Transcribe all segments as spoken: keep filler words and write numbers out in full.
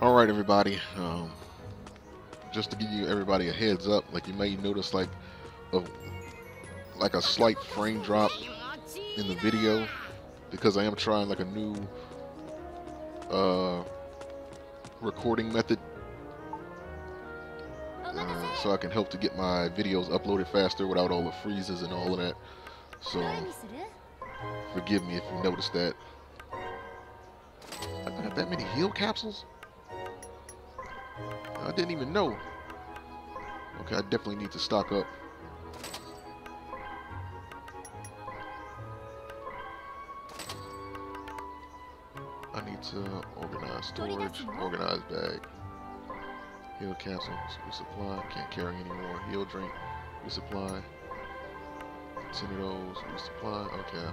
All right, everybody. Um, just to give you everybody a heads up, like you may notice, like a like a slight frame drop in the video because I am trying like a new uh, recording method, uh, so I can help to get my videos uploaded faster without all the freezes and all of that. So forgive me if you noticed that. I got that many heal capsules? I didn't even know. Okay, I definitely need to stock up. I need to organize storage, organize bag, heal capsules, resupply, can't carry anymore, heal drink, resupply, ten of those, resupply, okay.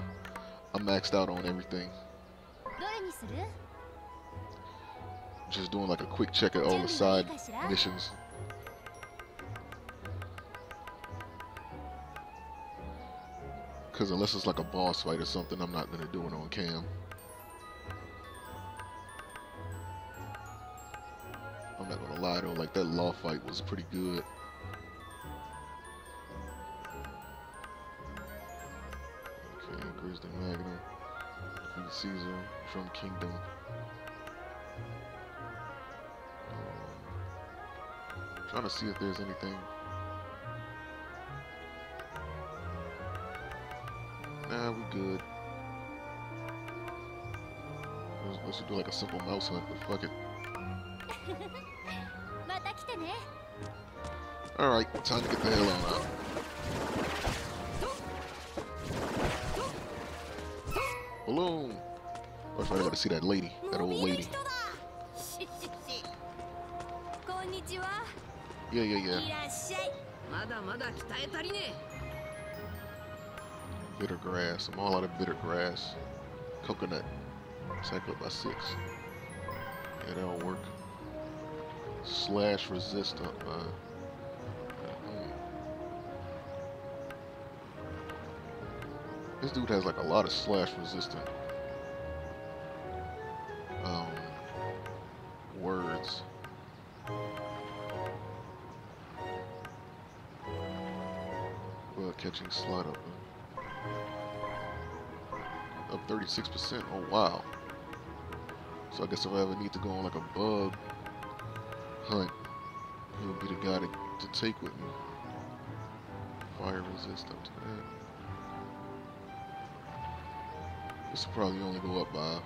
I'm maxed out on everything. Just doing like a quick check at all the side missions. Because unless it's like a boss fight or something, I'm not going to do it on cam. I'm not going to lie though, like that law fight was pretty good. Okay, Grizzly Magnum, Caesar from Kingdom. Trying to see if there's anything. Nah, we good. Let's, let's do like a simple mouse hunt, but fuck it. Alright, time to get the hell on out. Balloon! I finally got to see that lady, that old lady. Yeah, yeah, yeah. Bitter grass. I'm all out of bitter grass. Coconut. Cycle it by six. Yeah, that'll work. Slash resist. Uh, uh, this dude has like a lot of slash resistant um, words. Catching slot up. Up thirty-six percent. Oh, wow. So I guess if I ever need to go on like a bug hunt, he'll be the guy to, to take with me. Fire resist up to that. This will probably only go up by.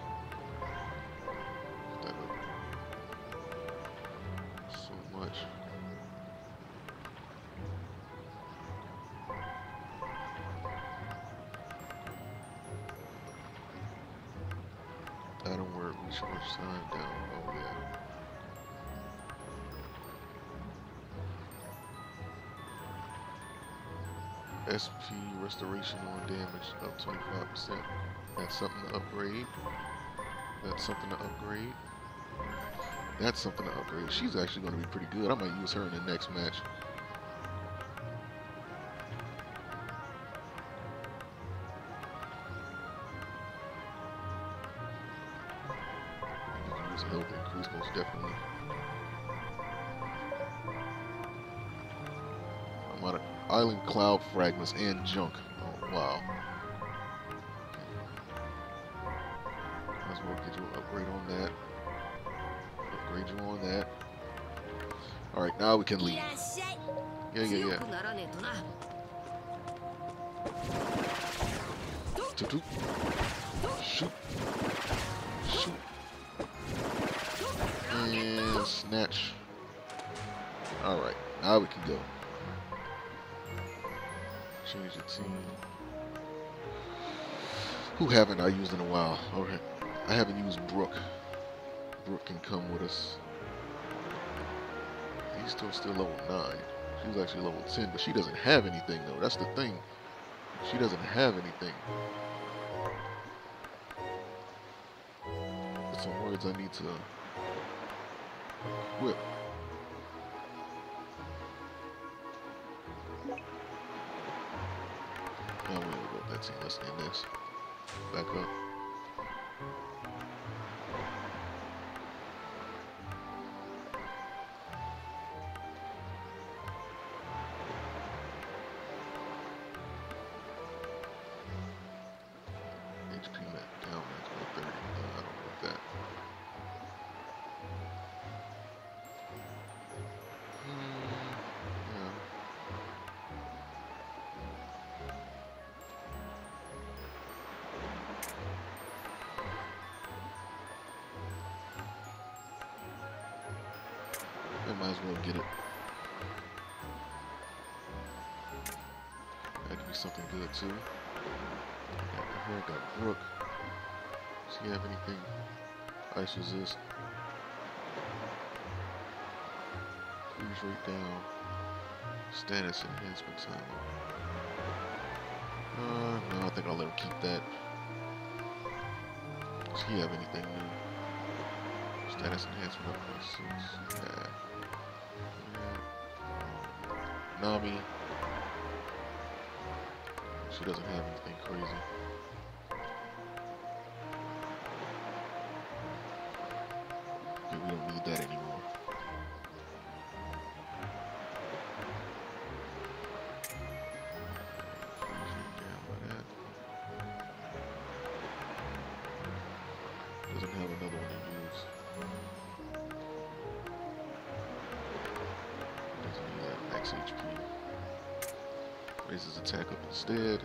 So much. Down. Oh, yeah. S P restoration on damage up twenty-five percent. That's something to upgrade. That's something to upgrade. That's something to upgrade. She's actually going to be pretty good. I might use her in the next match. Cloud fragments and junk. Oh, wow. Might as well get you an upgrade on that. Upgrade you on that. Alright, now we can leave. Yeah, yeah, yeah. Shoot. Shoot. And snatch. Alright, now we can go. Change the team. Who haven't I used in a while? Okay. I haven't used Brooke. Brooke can come with us. He's still still level nine. She's actually level ten, but she doesn't have anything though. That's the thing. She doesn't have anything. There's some words I need to equip. I'm gonna go back to listening to this. Back up. as well get it. That could be something good too. Got her, got Brooke. Does she have anything? Ice resist. Freeze rate down. Status enhancement time. Uh, no, I think I'll let her keep that. Does she have anything new? Status enhancement one point six. Nah. Yeah. Nami. She doesn't have anything crazy. Okay, we don't need that anymore. Doesn't have another one to use. Doesn't need that max H P. Raises attack up instead.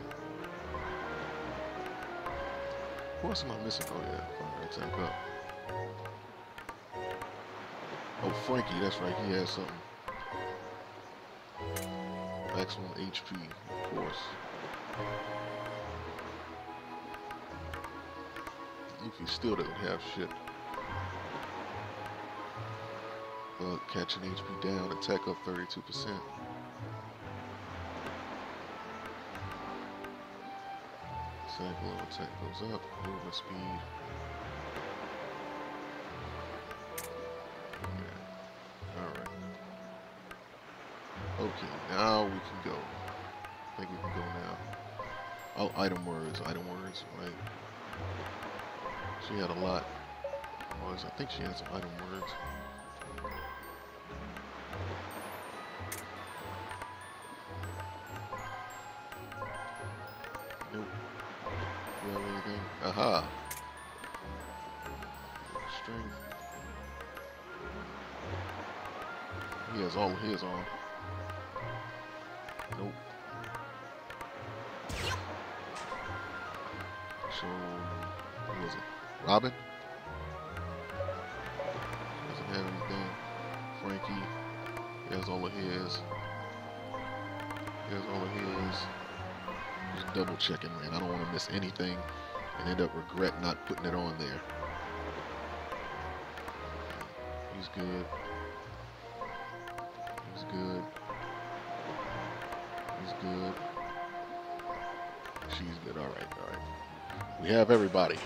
Who else am I missing? Oh yeah, fire attack up. Oh, Frankie, that's right, he has something. Maximum H P, of course. Yuffie still doesn't have shit. Uh, catching H P down, attack up thirty-two percent. Low attack goes up, movement speed. Yeah. Alright. Okay, now we can go. I think we can go now. Oh, item words, item words, right? She had a lot. Was I think she had some item words. Aha. Strength. He has all his on. Nope. So, who is it? Robin? Doesn't have anything. Frankie. He has all of his. He has all of his. Just double checking, man. I don't want to miss anything. And end up regret not putting it on there. He's good. He's good. He's good. She's good. All right, all right. We have everybody.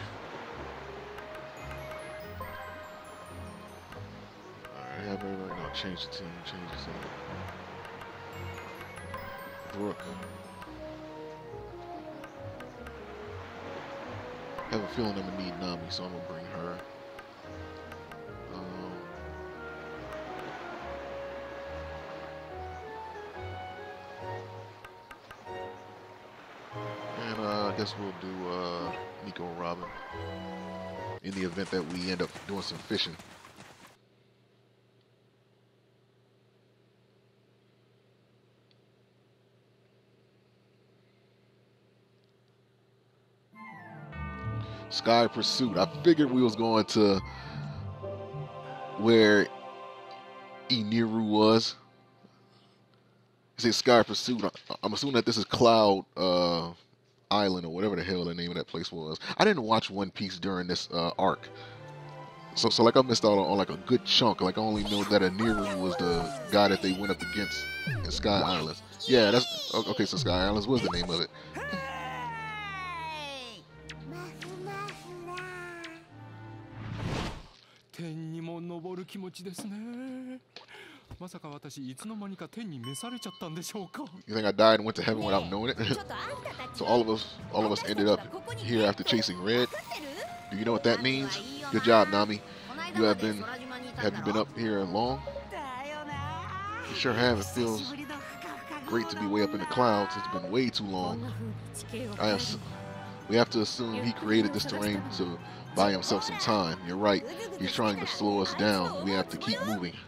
All right, we have everybody. No, change the team. Change the team. Brooke. I have a feeling I'm gonna need Nami, so I'm gonna bring her. Um, and uh, I guess we'll do uh, Nico and Robin in the event that we end up doing some fishing. Sky Pursuit. I figured we was going to where Iniru was. It says Sky Pursuit. I'm assuming that this is Cloud uh, Island or whatever the hell the name of that place was. I didn't watch One Piece during this uh, arc, so so like I missed out on, on like a good chunk. Like I only know that Iniru was the guy that they went up against in Sky Islands. Yeah, that's okay. So Sky Islands was the name of it. You think I died and went to heaven without knowing it? So all of us, all of us ended up here after chasing Red. Do you know what that means? Good job, Nami. You have been, have you been up here long? You sure have. It feels great to be way up in the clouds. It's been way too long. I have, we have to assume he created this terrain to buy himself some time. You're right. He's trying to slow us down. We have to keep moving.